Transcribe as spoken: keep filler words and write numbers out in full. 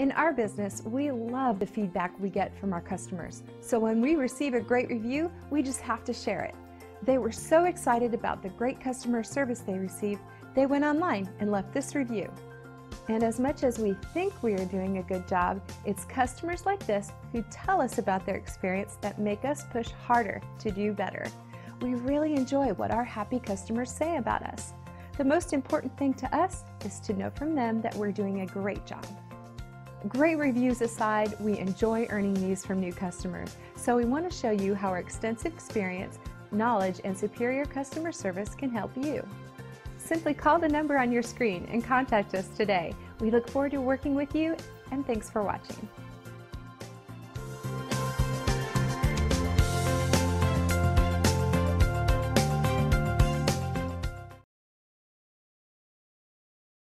In our business, we love the feedback we get from our customers. So when we receive a great review, we just have to share it. They were so excited about the great customer service they received, they went online and left this review. And as much as we think we are doing a good job, it's customers like this who tell us about their experience that make us push harder to do better. We really enjoy what our happy customers say about us. The most important thing to us is to know from them that we're doing a great job. Great reviews aside, we enjoy earning these from new customers, so we want to show you how our extensive experience, knowledge, and superior customer service can help you. Simply call the number on your screen and contact us today. We look forward to working with you, and thanks for watching.